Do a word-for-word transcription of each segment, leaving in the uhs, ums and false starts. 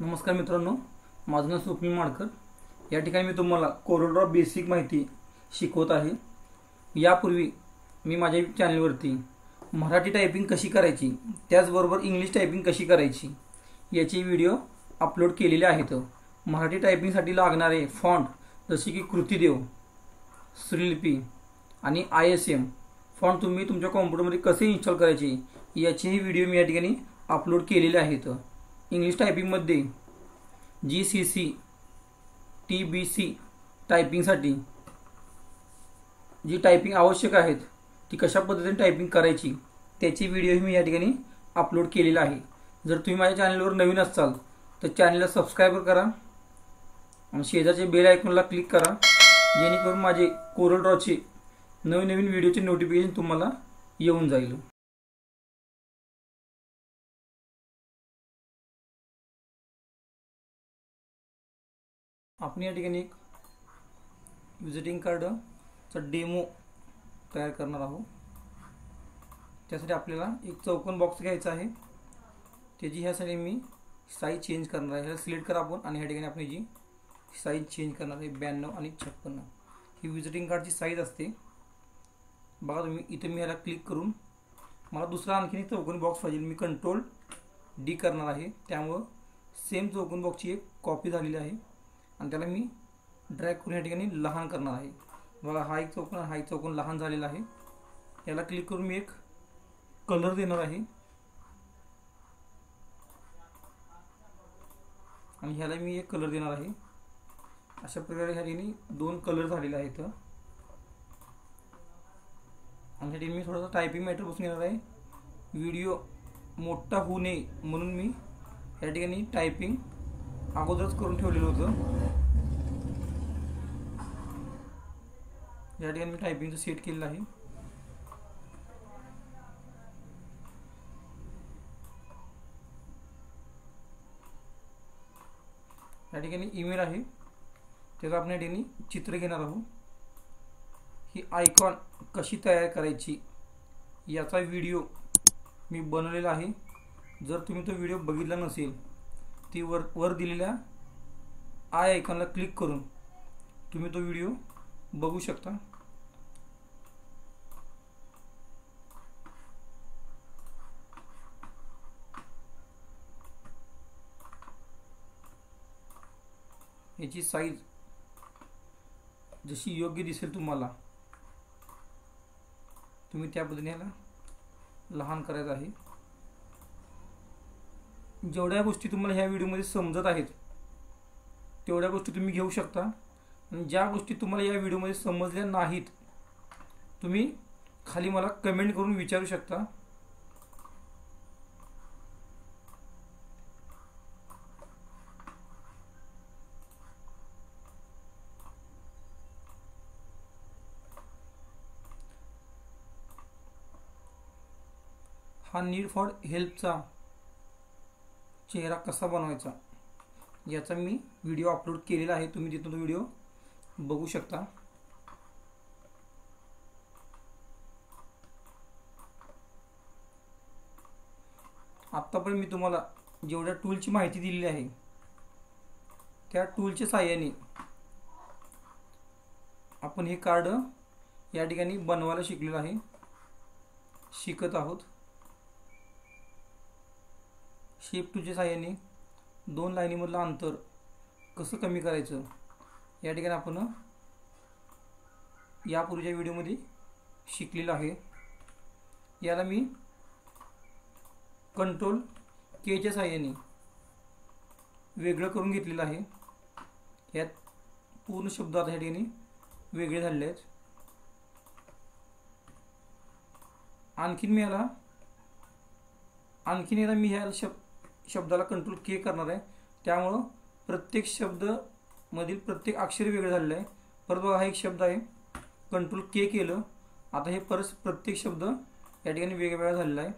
नमस्कार मित्रांनो, माझं नाव स्वप्नील माडकर। या ठिकाणी मी तुम्हाला कोरल ड्रॉ बेसिक माहिती शिकवत आहे। यापूर्वी मी माझ्या चॅनलवरती मराठी टायपिंग कशी करायची, त्याचबरोबर इंग्लिश टायपिंग कशी करायची याचे व्हिडिओ अपलोड केलेले आहेत। मराठी टायपिंगसाठी लागणारे फॉन्ट जसे की कृतीदेव, श्रीलिपी आणि आयएसएम फॉन्ट तुम्ही तुमच्या कॉम्प्युटरमध्ये कसे इन्स्टॉल करायचे याचेही व्हिडिओ मी या ठिकाणी अपलोड केलेले आहेत। इंग्लिश टाइपिंग मध्ये G C C T B C टायपिंगसाठी जी टाइपिंग आवश्यक है ती कशा पद्धतीने टाइपिंग करायची त्याची व्हिडिओ मी या ठिकाणी अपलोड केलेला आहे। जर तुम्ही माझ्या चॅनलवर नवीन असाल तर चॅनलला सबस्क्राइब करा आणि शेजारचे बेल आयकॉनला क्लिक करा, जेणेकरून माझे कोरल ड्रॉचे नवीन नवीन व्हिडिओचे नोटिफिकेशन तुम्हाला येऊन जाईल। आपण या ठिकाणी एक विजिटिंग कार्डचा डेमो तयार करणार आहोत। त्यासाठी आपल्याला एक चौकोन बॉक्स घ्यायचा आहे। त्याची ह्यासाठी मी साइज चेंज करणार आहे। ह्याला सिलेक्ट करा आपण आणि या ठिकाणी आपण जी साइज चेंज करणार आहे ब्याण्णव आणि छप्पन्न ही विजिटिंग कार्डची साइज असते। बघा तुम्ही इथे मी ह्याला क्लिक करून मला दुसरा आणखी एक चौकोन बॉक्स पाहिजे, मी कंट्रोल डी करणार आहे। त्यामुळे सेम चौकोन बॉक्सची एक कॉपी झालेली आहे आणि त्याला मी ड्रॅग करून या ठिकाणी लहान करणार आहे। बघा हा एक चौकोन हा एक चौकोन लहान झालेला आहे। याला क्लिक करून मी एक कलर देणार आहे आणि ह्याला मी एक कलर देणार आहे। अशा प्रकारे ह्या ठिकाणी दोन कलर झालेले आहेत। आणि ह्या ठिकाणी मी थोडासा टायपिंग मॅटर बसून घेणार आहे, व्हिडिओ मोठा होऊ नये म्हणून मी या ठिकाणी टायपिंग अगोदरच करून ठेवलेलं होतं। या ठिकाणी मी टायपिंगचं सेट केलेलं आहे। या ठिकाणी ईमेल आहे, त्याचं आपण या ठिकाणी चित्र घेणार आहोत। ही आयकॉन कशी तयार करायची याचा व्हिडिओ मी बनवलेला आहे। जर तुम्ही तो व्हिडिओ बघितला नसेल ती वर वर दिलेल्या आय आयकॉनला क्लिक करून तुम्ही तो व्हिडिओ बघू शकता। याची साईज जशी योग्य दिसेल तुम्हाला तुम्ही त्या पद्धतीने याला लहान करायचं आहे। जेवढ्या गोष्टी तुम्हाला ह्या व्हिडिओमध्ये समजत आहेत तेवढ्या गोष्टी तुम्ही घेऊ शकता, आणि ज्या गोष्टी तुम्हाला या व्हिडिओमध्ये समजल्या नाहीत तुम्ही खाली मला कमेंट करून विचारू शकता। हा नीड फॉर हेल्पचा चेहरा कसा बनवायचा याचा मी व्हिडिओ अपलोड केलेला आहे, तुम्ही तिथून तो व्हिडिओ बघू शकता। आत्तापर्यंत मी तुम्हाला जेवढ्या टूलची माहिती दिलेली आहे त्या टूलच्या साहाय्याने आपण हे कार्ड या ठिकाणी बनवायला शिकलेलं आहे, शिकत आहोत। शेप टूलच्या साहाय्याने दोन लाईनीमधलं अंतर कसं कमी करायचं या ठिकाणी आपण यापूर्वीच्या व्हिडिओमध्ये शिकलेलं आहे। याला मी कंट्रोल केच्या साहाय्याने वेगळं करून घेतलेलं आहे। यात पूर्ण शब्द आता या ठिकाणी वेगळे झालेले आहेत। आणखीन मी याला आणखीन याला मी ह्या शब्द शब्दाला कंट्रोल के करणार आहे, त्यामुळे प्रत्येक शब्द मधील प्रत्येक अक्षर वेगळं झालेलं आहे। परत बघा हा एक शब्द आहे, कंट्रोल के केलं, आता हे परत प्रत्येक शब्द या ठिकाणी वेगवेगळा झालेला आहे।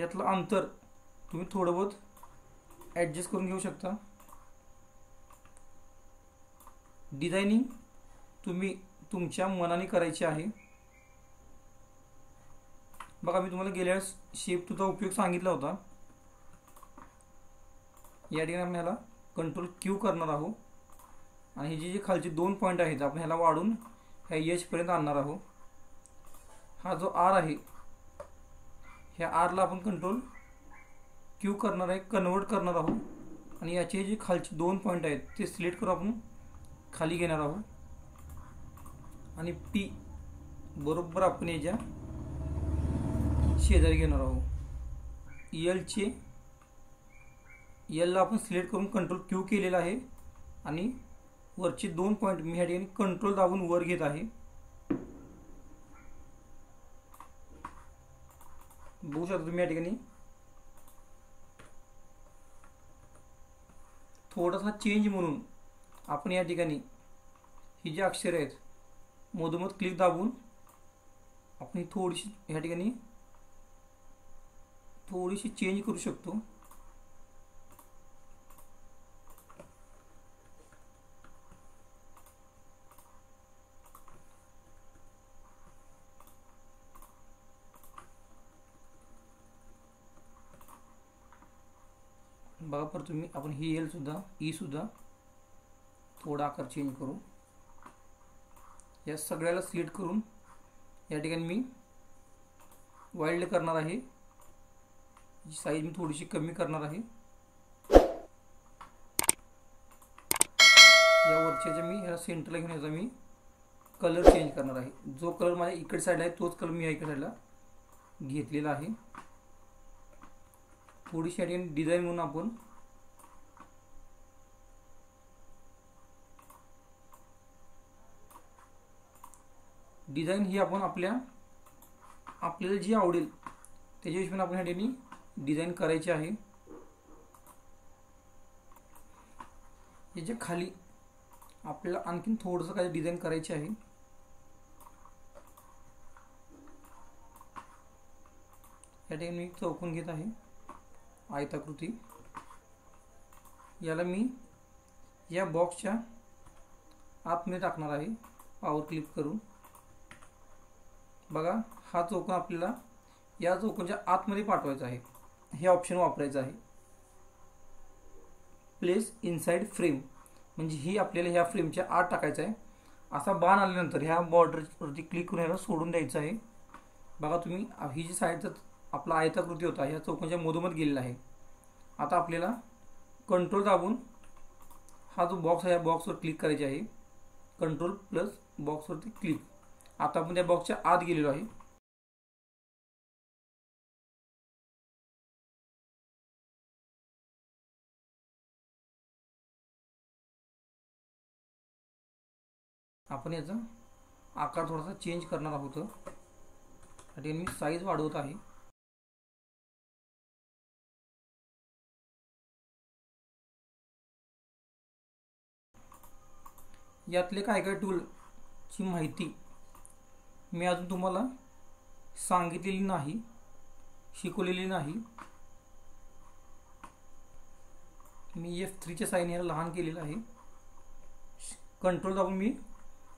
यातलं अंतर तुम्ही थोडं बहुत ॲडजस्ट करून घेऊ शकता। डिझायनिंग तुम्ही तुमच्या मनाने करायची आहे। बघा मी तुम्हाला गेल्या शेप टूलचा उपयोग सांगितला होता, या ठिकाणी आपण याला कंट्रोल क्यू करणार आहोत आणि जी जी खालची दोन पॉइंट आहेत आपण याला वाढून ह्या एच पर्यंत आणणार आहोत। हा जो आर आहे ह्या आरला आपण कंट्रोल क्यू करणार आहे, कन्वर्ट करणार आहोत आणि याचे जे खालची दोन पॉइंट आहेत ते सिलेक्ट करून आपण खाली घेणार आहोत आणि पी बरोबर आपण याच्या शेजारी घेणार आहोत। एल चे एलला आपण सिलेक्ट करून कंट्रोल क्यू केलेला आहे आणि वरचे दोन पॉइंट मी ह्या ठिकाणी कंट्रोल दाबून वर घेत आहे। बघू शकता तुम्ही या ठिकाणी थोडासा चेंज म्हणून आपण या ठिकाणी ही जे अक्षर आहेत मधोमध क्लिक दाबून आपण थोडीशी या ठिकाणी थोडीशी चेंज करू शकतो। बघा पर तुम्ही आपण ही एल सुद्धा ई सुद्धा थोड़ा आकार चेंज करू, या सगळ्याला सिलेक्ट करून या ठिकाणी मी वाइल्ड करणार आहे, साइज मी थोडीशी कमी करणार आहे। या वरच्या मी ह्या सेंटरला घेऊन याचा मी कलर चेंज करणार आहे। जो कलर माझ्या इकडे साइडला आहे तोच कलर मी इकडे साइडला घेतलेला आहे। थोडीशी आणि डिझाइन म्हणून आपण डिझाइन ही आपण आपल्या आपल्याला जी आवडेल त्याच्या हिशोबाने आपण ह्याने डिझाइन करायची आहे। याच्या खाली आपल्याला आणखीन थोडंसं काही डिझाइन करायची आहे। या ठिकाणी मी चौकोन घेत आहे आयताकृती, याला मी या बॉक्सच्या आतमध्ये टाकणार आहे पावर क्लिक करून। बघा हा चौकोन आपल्याला या चौकोनच्या आतमध्ये पाठवायचा आहे, हे ऑप्शन वापरायचं आहे प्लेस इनसाइड फ्रेम, म्हणजे ही आपल्याला ह्या फ्रेमच्या आत टाकायचं आहे। असा बाण आल्यानंतर ह्या बॉर्डरवरती क्लिक करून याला सोडून द्यायचं आहे। बघा तुम्ही ही जी साईडचा आपला आयताकृती होता ह्या चौकोनच्या मधोमध गेलेला आहे। आता आपल्याला कंट्रोल दाबून हा जो बॉक्स आहे या बॉक्सवर क्लिक करायचे आहे, कंट्रोल प्लस बॉक्सवरती क्लिक। आता आपण त्या बॉक्सच्या आत गेलेलो आहे। आपण याचा आकार थोडासा चेंज करणार आहोत, त्यासाठी मी साईज वाढवत आहे। यातले काय काय टूल ची माहिती मी अजून तुम्हाला सांगितलेली नाही, शिकवलेली नाही। मी एफ थ्रीच्या साईनला लहान केलेलं आहे, कंट्रोल दाबून मी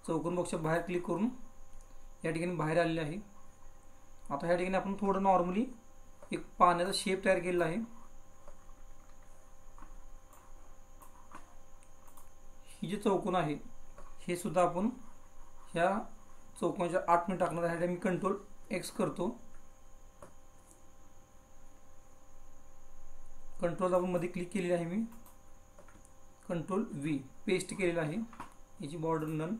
चौकोन बॉक्सच्या बाहेर क्लिक करून या ठिकाणी बाहेर आलेले आहे। आता या ठिकाणी आपण थोडं नॉर्मली एक पाण्याचा शेप तयार केलेला आहे। ही जे चौकोन आहे हे सुद्धा आपण ह्या चौकोनच्या आठ मिनिट टाकणार आहे। मी कंट्रोल एक्स करतो, कंट्रोल दाबून मध्ये क्लिक केलेलं आहे, मी कंट्रोल व्ही पेस्ट केलेला आहे। याची बॉर्डर नन,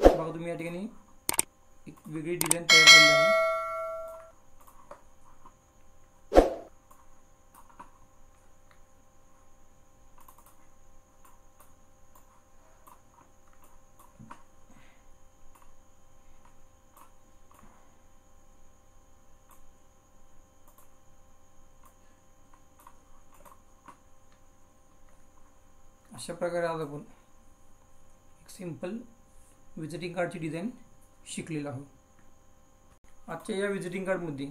बघा तुम्ही या ठिकाणी एक वेगळी डिझाईन तयार केलेली आहे। अशा प्रकारे आज आपण एक सिंपल विजिटिंग कार्डची डिझाईन शिकलेला आहोत। आजच्या या विजिटिंग कार्डमध्ये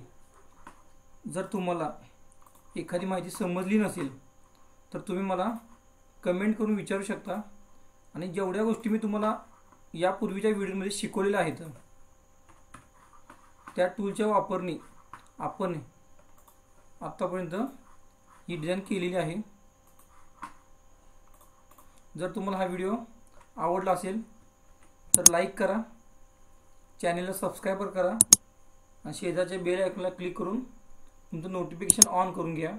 जर तुम्हाला एखादी माहिती समजली नसेल तर तुम्ही मला कमेंट करून विचारू शकता आणि जेवढ्या गोष्टी मी तुम्हाला यापूर्वीच्या व्हिडिओमध्ये शिकवलेल्या आहेत त्या टूलच्या वापरने आपण आतापर्यंत ही डिझाइन केलेली आहे। जर तुम्हाला हा व्हिडिओ आवडला असेल तर लाईक करा, चॅनलला सबस्क्राइब करा आणि शेजारच्या बेल आयकॉनला क्लिक करून तुमचं नोटिफिकेशन ऑन करून घ्या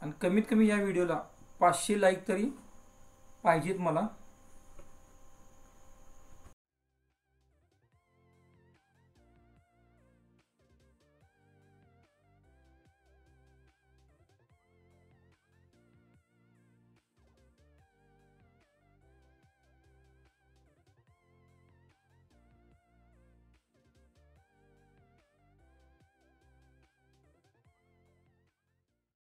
आणि कमीत कमी या व्हिडिओला पाचशे लाईक तरी पाहिजेत मला।